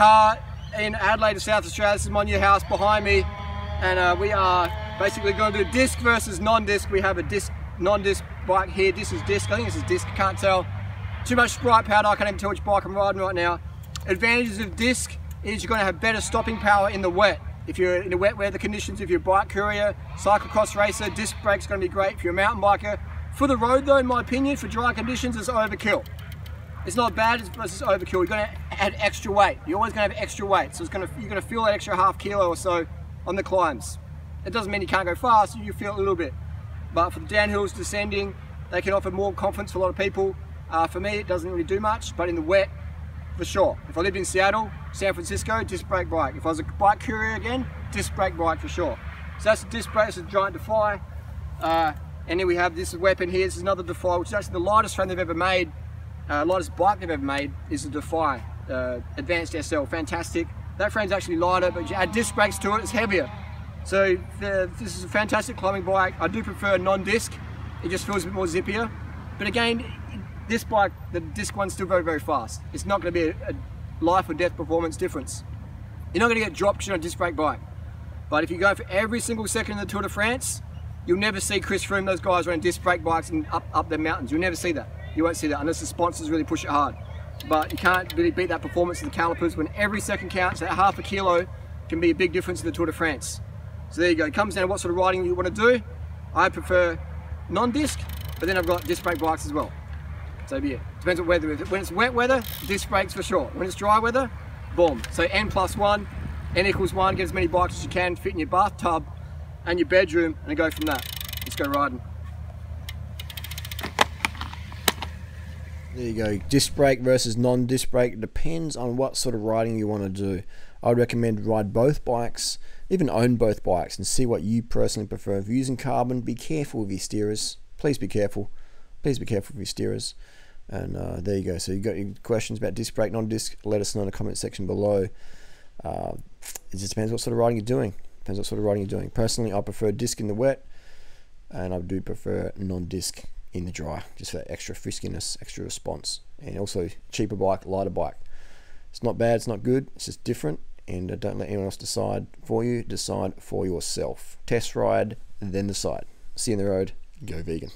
hard in Adelaide, South Australia. This is my new house behind me, and we are basically going to do disc versus non-disc. We have a disc, non-disc bike here. This is disc. I think this is disc. I can't tell. Too much Sprite powder. I can't even tell which bike I'm riding right now. Advantages of disc is you're going to have better stopping power in the wet. If you're in the wet weather conditions, if you're a bike courier, cyclocross racer, disc brake's going to be great. If you're a mountain biker, for the road though, in my opinion, for dry conditions, it's overkill. It's not bad, but it's overkill. You're going to add extra weight. You're always going to have extra weight, so it's going to, you're going to feel that extra half kilo or so on the climbs. It doesn't mean you can't go fast. You feel it a little bit, but for the downhills, descending, they can offer more confidence for a lot of people. For me, it doesn't really do much, but in the wet, for sure. If I lived in Seattle, San Francisco, disc brake bike. If I was a bike courier again, disc brake bike for sure. So that's the disc brake. It's a Giant Defy. And then we have this weapon here. This is another Defy, which is actually the lightest frame they've ever made. Lightest bike they've ever made is the Defy, Advanced SL. Fantastic. That frame's actually lighter, but you add disc brakes to it, it's heavier. So this is a fantastic climbing bike. I do prefer non-disc. It just feels a bit more zippier. But again, this bike, the disc one's still very, very fast. It's not going to be a life or death performance difference. You're not going to get dropped on a disc brake bike. But if you go for every single second in the Tour de France, you'll never see Chris Froome, those guys running disc brake bikes and up the mountains. You'll never see that. You won't see that unless the sponsors really push it hard. But you can't really beat that performance of the calipers when every second counts. That half a kilo can be a big difference in the Tour de France. So there you go. It comes down to what sort of riding you want to do. I prefer non-disc, but then I've got disc brake bikes as well. So yeah, depends on weather. When it's wet weather, disc brakes for sure. When it's dry weather, boom. So N+1, N=1, get as many bikes as you can, fit in your bathtub and your bedroom, and go from that. Let's go riding. There you go, disc brake versus non-disc brake. It depends on what sort of riding you want to do. I would recommend ride both bikes, even own both bikes, and see what you personally prefer. If you're using carbon, be careful with your steerers. Please be careful. Please be careful with your steerers. And there you go. So you got your questions about disc brake, non-disc, let us know in the comment section below. It just depends what sort of riding you're doing. Depends what sort of riding you're doing. Personally, I prefer disc in the wet, and I do prefer non-disc in the dry, just for that extra friskiness, extra response, and also cheaper bike, lighter bike. It's not bad, it's not good, it's just different, and don't let anyone else decide for you. Decide for yourself. Test ride, then decide. See you on the road. Go vegan.